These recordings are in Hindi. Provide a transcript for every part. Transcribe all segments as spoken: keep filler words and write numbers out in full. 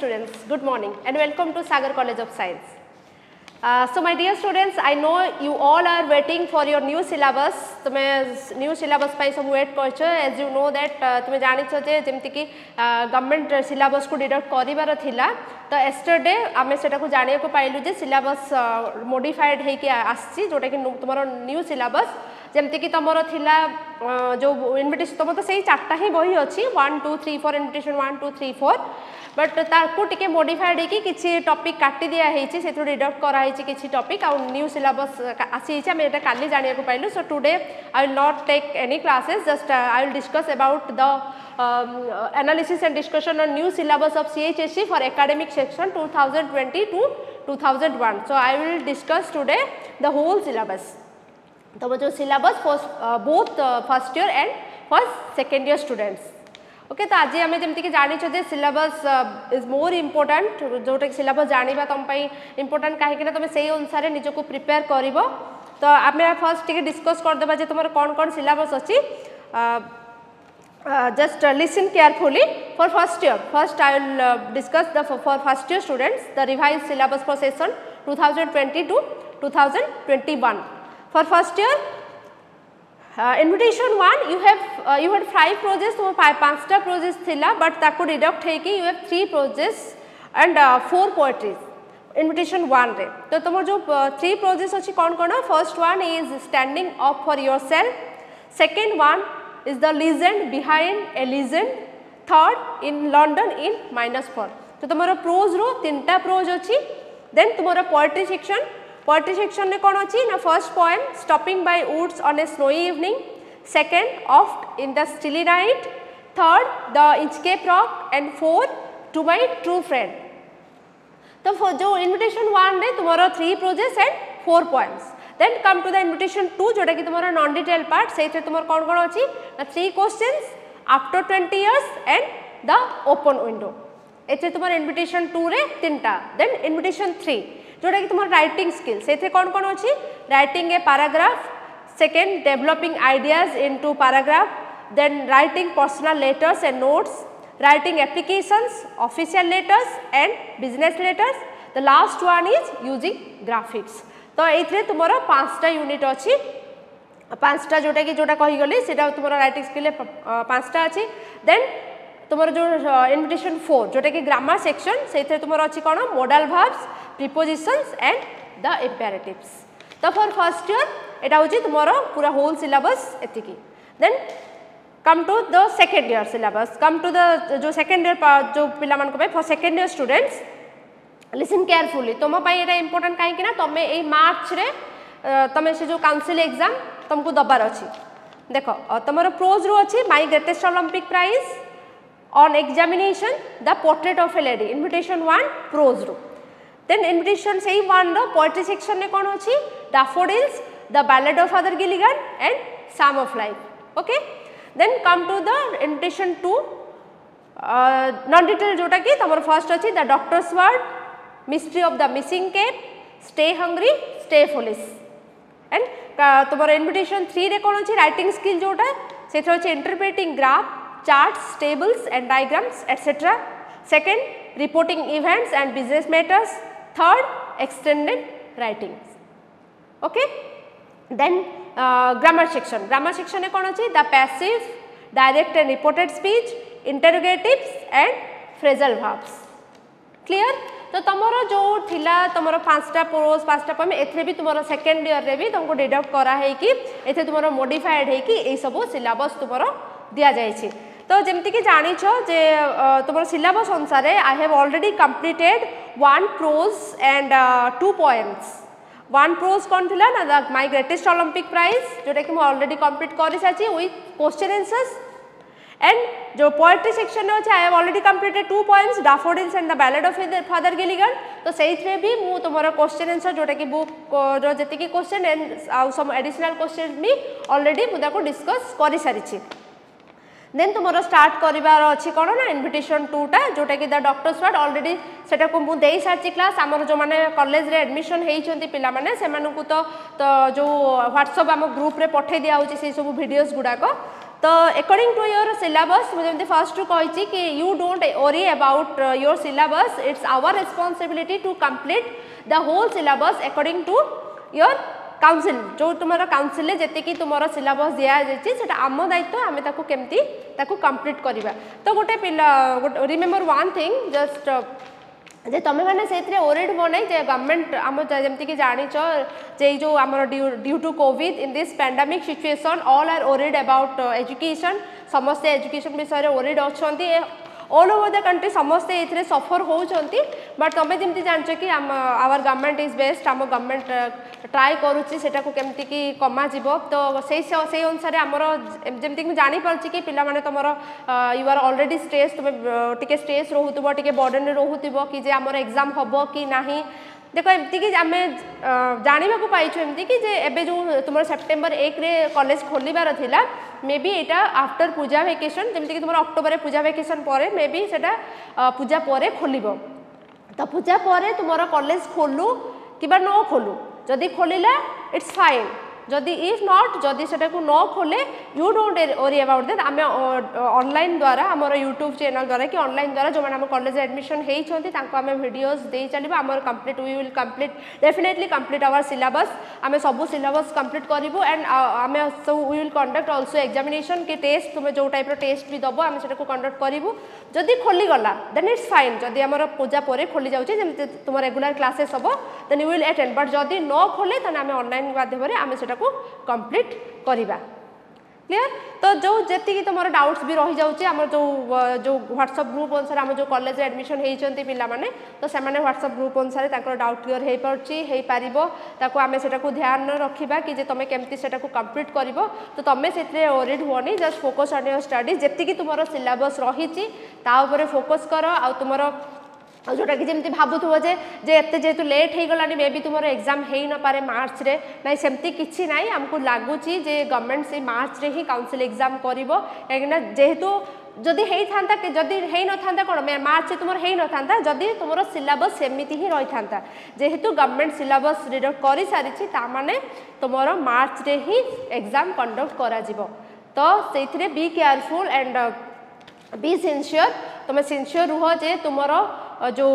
students, good morning and welcome to Sagar College of Science. Uh, so my dear students, I know you all are waiting for your new syllabus. तुम्हें new syllabus पाई सब wait करते हो. As you know that uh, तुम्हें जाने चाहिए जिम्ती की government syllabus को deduct करी बार थिला. तो yesterday आमे सेटा को जाने को पाई लुजे syllabus uh, modified है कि आस्ती जोटा कि तुम्हारा new syllabus जिम्ती की तुम्हारा थिला uh, जो invitation तुम्हारा तो सही चार्टा ही वही होची one two three four invitation one two three four. But तारको टिके modified है कि किसी topic काटी दिया है इची से तो deduct करा है इची किसी topic आउ new syllabus आस्ती इचा मेरे टा काली जाने को पाई लु. So today I will not take any classes, just uh, I will discuss about the um, analysis and discussion on new syllabus of C H S C for academic section two thousand twenty to two thousand one. So, I will discuss today the whole syllabus. The syllabus for uh, both uh, first year and first second year students. Okay, so today we know that syllabus uh, is more important. The syllabus is important because you will prepare yourself. तो आप मेरा फर्स्ट टिके डिस्कस कर देबा जे तुम्हारे कौन कौन सिलेबस अछि. Just listen carefully for first year. First I will discuss the for first year students the revise syllabus for session twenty twenty to twenty twenty-one. For first year invitation one you have you had five projects. तो पांचटा प्रोजेक्ट्स थिला बट ताको डिडक्ट हे कि you have three projects and four poetries invitation one रे. तो तुम जो थ्री प्रोजेक्ट्स अच्छी कौन कौन. First one is standing up for yourself. Second one is the legend behind a legend. Third in London in minus four. तो तुम प्रोज रो तीन टा प्रोज अच्छी. देन तुम पोएट्री सेक्शन. पोएट्री सेक्शन में कौन अच्छी ना first poem stopping by woods on a snowy evening. Second oft in the stilly night. Third the Inchcape Rock and fourth to my true friend. तो जो इनविटेशन वन रे तुम्हारा three projects and four points. Then come to the invitation two जोटा कि तुम्हारा नॉन डिटेल पार्ट. से तुम कौन कौन अच्छी three questions after twenty years and the open window. ये तुम इनविटेशन टू रे तीन टा. देन इनविटेशन थ्री जोटा कि तुम राइटिंग स्किल. से कौन कौन अच्छी writing a paragraph. Second developing ideas into paragraph. Then writing personal letters and notes. Writing applications, official letters and business letters. The last one is using graphics. तो इतने तुम्हारा पांचटा यूनिट अच्छी. पांचटा जोटा कि जोटा कही गली सेटा तुम्हारा राइटिंग स्किल पांचटा अच्छी. देन तुम्हारा जो इनविटेशन फोर जोटा कि ग्रामर सेक्शन. से तुम्हारा अच्छी कौन modal verbs prepositions and the imperatives. तो फॉर फर्स्ट ईयर एटा होची तुम्हारा पूरा होल सिलेबस एतिकी. Then come to the second year syllabus. Come to the जो सेकेंड ईयर जो पे for second year students listen carefully. तुम ये इंपोर्टेंट कहीं तुम्हें ये मार्च रे तुम से जो काउंसिल एग्जाम तुमको दबार अच्छी. देख तुम प्रोज रू अच्छी my greatest Olympic prize on examination the portrait of a lady. Invitation one prose रू. देन इनविटेशन से वन रो पोएट्री सेक्शन में कौन अच्छी daffodils the ballad of Father Gilligan and some of life. Okay. Then come to the invitation two non detail जोटा कि तुम फर्स्ट अच्छी the doctor's word mystery of the missing cap stay hungry stay foolish. And तुम इनविटेशन थ्री रे कौन अच्छी राइटिंग स्किल जोटा से interpreting graph charts tables and diagrams etcetera. Second reporting events and business matters. Third extended writing. Okay. Then grammar section. Grammar section में कौन अच्छी the passive direct and reported speech interrogatives and phrasal verbs. Clear. तो तुमरो जो थिला तुमरो पांचटा प्रोज पांचटा पॉइंट एथे भी तुमरो सेकेंड ईयर रे भी तुमको डिडक्ट करा है कि एथे तुमरो मॉडिफाइड है कि ए सब सिलेबस तुमरो दिया जाय छी. तो जेमति कि जानि छो जे तुमरो सिलेबस अनुसार I have already completed one prose and two points. One prose कौन थिला ना माय ग्रेटेस्ट ओलंपिक प्राइज जोटा कि ऑलरेडी कंप्लीट कर सारी विथ क्वेश्चन आंसर्स. एंड जो पोएट्री सेक्शन अच्छे I have already completed two points daffodils and the ballad of Father Gilligan. तो से भी तुम क्वेश्चन आंसर जोटा कि बुक जी question and some additional question भी ऑलरेडी मुझे डिस्कस कर सारी. देन तुम स्टार्ट करार अच्छी कौन ना इनविटेशन टू टा जोटा कि द डॉक्टर्स वार्ड ऑलरेडी सेटा को मुझे सारी क्लास आमर जो मैंने कॉलेज रे एडमिशन होती पाने से तो जो व्हाट्सएप आम ग्रुप रे पठे दिया होची से सब वीडियोस गुड़ाक. So, according to your syllabus, first to say you don't worry about your syllabus. It's our responsibility to complete the whole syllabus according to your council. जो तुम्हारा council ले जैसे कि तुम्हारा syllabus दिया है जैसे इस टाइम आम दायित्व हमें ताकु केम्ती ताकु complete करीबा. तो गुटे पिला remember one thing just जे तम्हे माने सेत्रे ओरेड वो नहीं जे government आमो जमती की जानी चो जे जो आमरो due to COVID in this pandemic situation all are worried about education समस्त education में सारे worried आच्छान्ती all over the country समस्त इतने suffer हो जान्ती but तम्हे जमती जानचो कि आम our government is best Amo government try करुँची सेटा को जमती की कम्मा जीवो तो सही सही उन सारे आमरो जमती की जानी पड़ची कि पिला माने तम्हरो you are already stressed तुम्हें टिके stress रोहु तो बो टिके burden रोहु तो बो कि जे आमरो exam हो बो कि नहीं देखो एमती कि आमे जाने में को पाई चुके एमती कि जे एबे जो तुम्हारे सितंबर एक रे कॉलेज खोलने बार थिला में भी इटा आफ्टर पूजा वेकेशन जब एमती कि तुम्हारे अक्टूबर में पूजा वेकेशन पौरे में भी सेटा पूजा पौरे खोलने बो तब पूजा पौरे तुम्हारा कॉलेज खोलू कि बार नो खोलू जब दी खोलेला इट्स फाइन जदि इफ नॉट जदि सेटा को न खोले you don't worry about that आमे ऑनलाइन द्वारा हमर यूट्यूब चैनल द्वारा कि ऑनलाइन द्वारा जो माने हम कॉलेज एडमिशन हेई छथि तांको आमे वीडियोस देई चलिबा हमर complete we will complete definitely complete our syllabus आमे सब सिलेबस कंप्लीट करिवो एंड आमे so we will conduct also examination के टेस्ट तुमे जो टाइप रो टेस्ट भी दबो आमे सेटा को कंडक्ट करिवो जदि खोली गला देन इट्स फाइन जदि हमर पूजा परे खोली जाउचे जेमते तुमर रेगुलर क्लासेस हबो then you will attend but जदि न खोले तने आमे ऑनलाइन माध्यम रे आमे सेटा को कंप्लीट करिबा क्लियर तो जो जति कि तमरो डाउट्स भी रहि जाउचे हमर जो जो WhatsApp ग्रुप अनुसार हम जो कॉलेज एडमिशन हेइ चंती पिला माने तो से माने WhatsApp ग्रुप अनुसार ताकर डाउट क्लियर हेइ परची हेइ पारिबो ताको आमे सेटा को ध्यान न रखिबा कि जे तमे केमती सेटा को कंप्लीट करिवो तो तमे सेते ओरिड होनी just focus on your studies जति कि तमरो सिलेबस रहिची ता ऊपर फोकस करो आ तमरो जोटा कि जमती भाबुथबो जे जे एते जेतु लेट हे गलानी मे बी तुमरो एग्जाम हेई न पारे मार्च रे नाही सेमती किछि नाही हमको लागुची जे गवर्नमेंट से मार्च रे ही काउंसिल एग्जाम करबो एकना जेहेतु जदि हेई थांता कि जदि हेई न थांता कोन मे मार्च तुमरो हेई न थांता जदि तुमरो सिलेबस सेमिति ही रहि थांता जेहेतु गवर्नमेंट सिलेबस रिडक्ट करि सारिछि ता माने तुमरो मार्च रे ही एग्जाम कंडक्ट करा जिवो तो सेथिरे be careful and be sincere तमे सिंसियर रहो जे तुमरो जो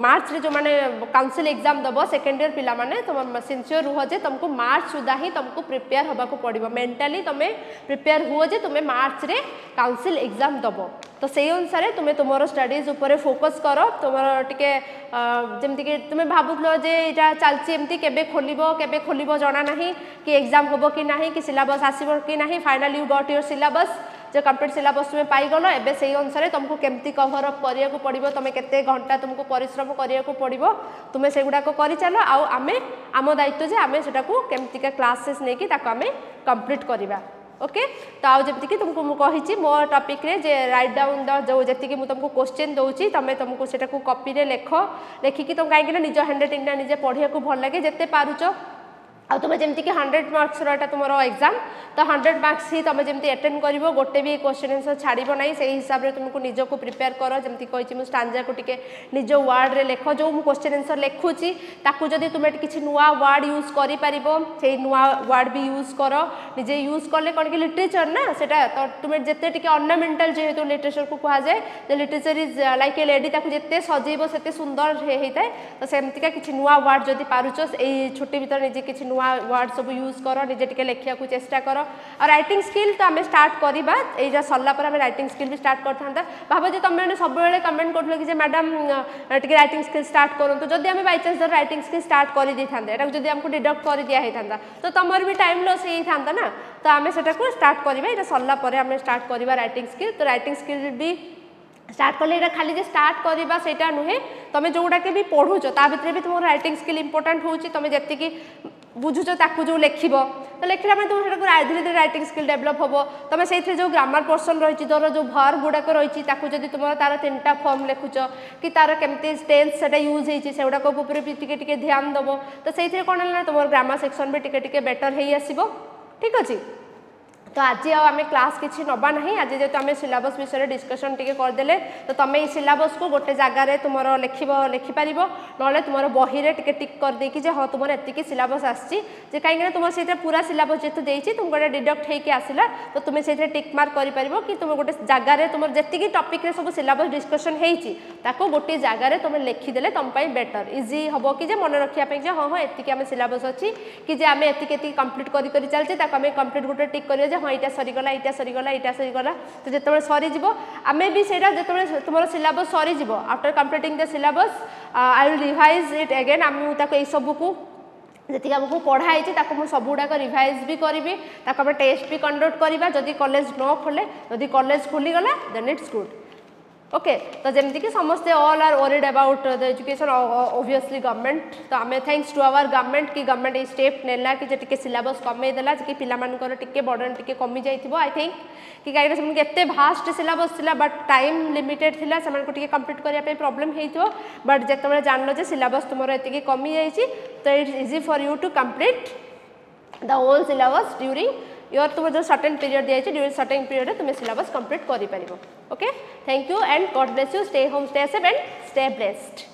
मार्च रे जो माने काउंसिल एग्जाम दबो सेकेंड ईयर पिला माने तुम सिंसियर रुह जे तुमको मार्च सुधा ही तुमको प्रिपेयर होबा को पड़िबो मेंटली तुमे प्रिपेयर हुओ जे तुमे मार्च रे काउंसिल एग्जाम दबो तो सेही अनुसार तुमे तुमरो स्टडीज ऊपर फोकस करो तुमरो टिके जेमति के तुमे भाबुलो जे एटा चलची एमति केबे खोलिबो केबे खोलिबो जाना नाही कि एग्जाम होबो कि नाही कि सिलेबस आसीबो कि नाही finally you got your syllabus जे कंप्लीट सिलेबस में पाई गलो एबे सेही अनुसार तुमको केमती कवर अप करिया को पड़िबो तुमे केते घंटा तुमको परिश्रम करिया को पड़िबो तुमे सेगुडा को करि चलो आ आमे आमो दायित्व जे आमे सेटा को केमती का क्लासेस नै कि ताको आमे कंप्लीट करिबा ओके तो आ जति कि तुमको मु कहि छी मोर टॉपिक रे जे राइट डाउन द जो जति कि मु तुमको क्वेश्चन दोउची तमे तुमको सेटा को कॉपी रे लेखो लेखि कि तुम काई कि निज हैंडराइटिंग ना निजे पढिया को भल लागे जते पारुचो आ तुम जमती कि हंड्रेड मार्क्स रोटा तुम एग्जाम तो हंड्रेड मार्क्स ही तुम जमती अटेंड कर गोटे भी क्वेश्चन आंसर छाड़ब ना से हिसाब से तुमको निजक प्रिपेयर कर जमी कही स्टांजा को टे निज वार्ड में लेख जो क्वेश्चन आंसर लिखुची ताकू जब तुम किसी नुआ वार्ड यूज कर नुआ वार्ड भी यूज कर निजे यूज कले कौन कि लिटरेचर ना से तुम जिते टे अर्णामेटाल जेहतु लिटरेचर को कहुए literature is like a lady जिते सजेब से सुंदर होता है तो सेमती किसी नुआ वार्ड जब पारुच छुट्टी भर निजे किसी नुआ वर्ड सब यूज कर निजे टे लेखा चेस्टा कर और रईटिंग स्किल तो आम स्टार्ट करवा ये सरला पर आम रईटिंग स्किल भी स्टार्ट करता भाव जो तुम सब कमेंट करूँ कि मैडम टे रईटिंग स्किल स्टार्ट करूँ जब आम बै चान्स रईटिंग स्किल स्टार्ट कर दे था जब आमको डिडक्ट कर दिया था तो तुमर भी टाइम लस होता ना तो आम से स्टार्ट करवा ये सरला पर आम स्टार्ट करवा रईटिंग स्किल तो रईटिंग स्किल भी स्टार्ट कले ये खाली जे स्टार्ट करवा से नुहे तुम जोटा कि भी पढ़ुच भर भी तुम रईटिंग स्किल इंपोर्टाट हो तुम जी कि बुझुच जो लेखिब तो लेखिला तुम धीरे धीरे रईटिंग स्किल डेभलप हम तुम से जो ग्रामर पोर्सन रही तोर जो भर गुड़ाक रही जब तुम तार तीन टा फर्म लेखुच कि तार केमती टेन्स से यूज होगी ध्यान दब तो से कौन है तुम ग्रामर सेक्शन भी टिके बेटर हो आस ठीक अच्छे तो आज आम क्लास किसी नवा ना आज जेहतु आम सिलेबस विषय डिस्कसन टी करदे तो तुम ये सिलेबस को गोटे जगार तुम लिख लिखिपार ना तुम बही टिक करदे हाँ तुम एति सिलेबस आसी कहीं तुम से पूरा सिलेबस जेहतु देती तुम गोटे डिडक्ट होसला तो तुम से टिक मार्क कर कि तुम गोटे जगार तुम जी टपिक सब सिलेबस डिस्कसन हो गोटे जगार तुम लिखिदे तुमपाई बेटर इजी हम कि मन रखापी जे हाँ हाँ एति आम सिलेबस अच्छी कि जे आम एति कम्प्लीट कर चलचे आम कम्प्लीट गोटे टिक कर हाँ यहाँ सरीगला यहाँ सरीगला यहाँ सरीगला तो जिते सरीज आम भी सहीटा जो तुम सिलेबस सरीज after completing the syllabus I will revise it again आम सबू को जी आमको पढ़ाई मुझे सबूक रिवाइज भी करी आम टेस्ट भी कंडक्ट करवा जदि कॉलेज न खोले जदि कॉलेज खोलीगला देन इट्स गुड ओके तो जमती कि समस्ते all are worried about the education obviously government तो आम थैंक्स टू आवर गवर्नमेंट कि गवर्नमेंट ये स्टेप नेला कि सिलेबस कमेदेला कि पिलामानकर टिके बर्डन टिके कमी जाइथिबो आई थिंक कि कहीं से एते भास्ट सिलेबस थिला बट टाइम लिमिटेड थिला सेमान को टिके कंप्लीट करिया पे प्रॉब्लम हेइथिबो बट जेतेबेले जानलो जे सिलेबस तुमरो एतिके कमी जाइछि तो it's easy for you to complete the whole syllabus during your तुम जो सर्टेन पीरियड दिया ड्यूरिंग सर्टेन पीरियड तुम सिलेबस कंप्लीट कर पार okay thank you and God bless you stay home stay safe and stay blessed.